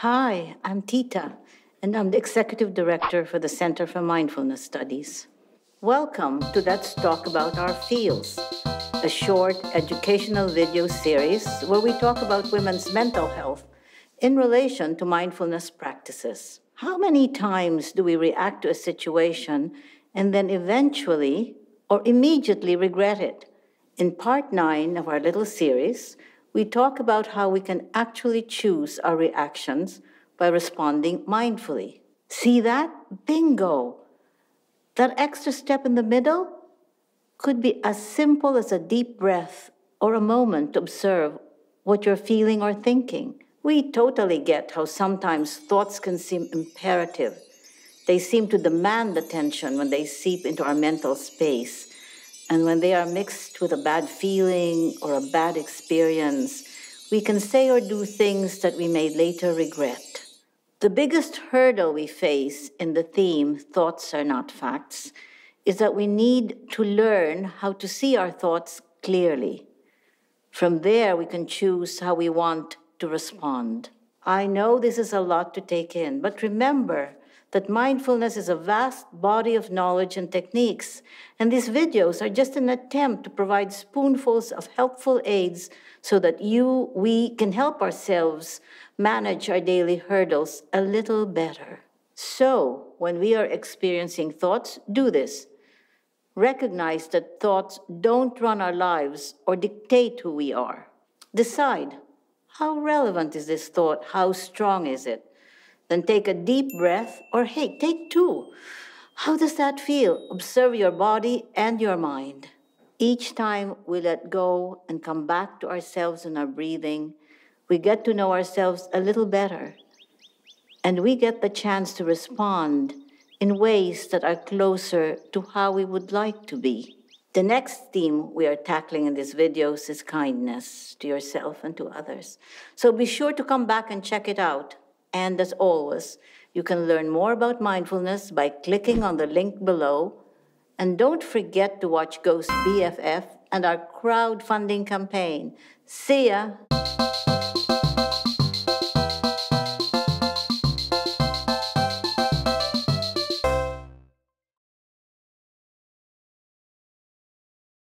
Hi, I'm Tita, and I'm the Executive Director for the Center for Mindfulness Studies. Welcome to Let's Talk About Our Feels, a short educational video series where we talk about women's mental health in relation to mindfulness practices. How many times do we react to a situation and then eventually or immediately regret it? In part 9 of our little series, we talk about how we can actually choose our reactions by responding mindfully. See that? Bingo! That extra step in the middle could be as simple as a deep breath or a moment to observe what you're feeling or thinking. We totally get how sometimes thoughts can seem imperative. They seem to demand attention when they seep into our mental space. And when they are mixed with a bad feeling or a bad experience, we can say or do things that we may later regret. The biggest hurdle we face in the theme, Thoughts Are Not Facts, is that we need to learn how to see our thoughts clearly. From there, we can choose how we want to respond. I know this is a lot to take in, but remember that mindfulness is a vast body of knowledge and techniques, and these videos are just an attempt to provide spoonfuls of helpful aids so that we can help ourselves manage our daily hurdles a little better. So, when we are experiencing thoughts, do this. Recognize that thoughts don't run our lives or dictate who we are. Decide, how relevant is this thought? How strong is it? Then take a deep breath, or hey, take two. How does that feel? Observe your body and your mind. Each time we let go and come back to ourselves and our breathing, we get to know ourselves a little better. And we get the chance to respond in ways that are closer to how we would like to be. The next theme we are tackling in these videos is kindness to yourself and to others. So be sure to come back and check it out. And as always, you can learn more about mindfulness by clicking on the link below. And don't forget to watch Ghost BFF and our crowdfunding campaign. See ya!